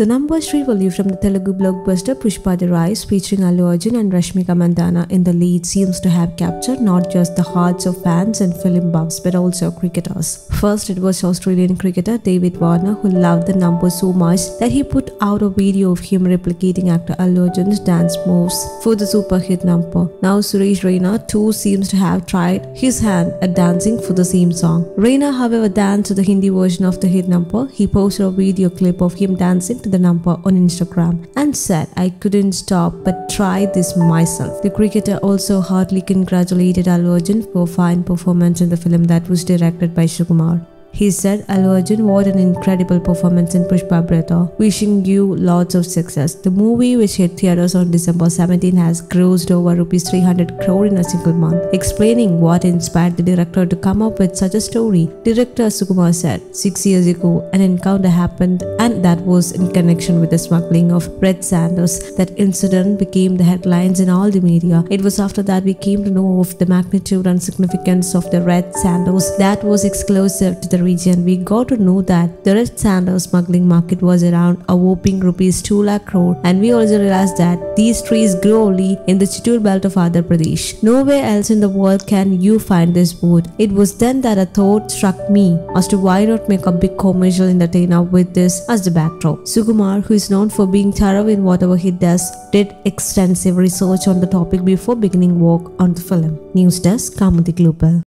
The number Srivalli from the Telugu blockbuster Pushpa The Rise featuring Allu Arjun and Rashmika Mandanna in the lead seems to have captured not just the hearts of fans and film buffs but also cricketers. First, it was Australian cricketer David Warner who loved the number so much that he put out a video of him replicating actor Allu Arjun's dance moves for the super hit number. Now Suresh Raina too seems to have tried his hand at dancing for the same song. Raina, however, danced to the Hindi version of the hit number. He posted a video clip of him dancing to the number on Instagram and said, "I couldn't stop but try this myself." The cricketer also heartily congratulated Allu Arjun for a fine performance in the film that was directed by Sukumar. He said, "Allu Arjun, what an incredible performance in Pushpa Brother. Wishing you lots of success." The movie, which hit theaters on December 17, has grossed over Rs 300 crore in a single month. Explaining what inspired the director to come up with such a story, director Sukumar said, "6 years ago, an encounter happened, and that was in connection with the smuggling of red sanders. That incident became the headlines in all the media. It was after that we came to know of the magnitude and significance of the red sanders that was exclusive to the region. We got to know that the red sander smuggling market was around a whopping Rs 2 lakh crore, and we also realized that these trees grow only in the Chittoor belt of Andhra Pradesh. Nowhere else in the world can you find this wood. It was then that a thought struck me as to why not make a big commercial entertainer with this as the backdrop." Sukumar, who is known for being thorough in whatever he does, did extensive research on the topic before beginning work on the film. News Desk, Kaumudy Global.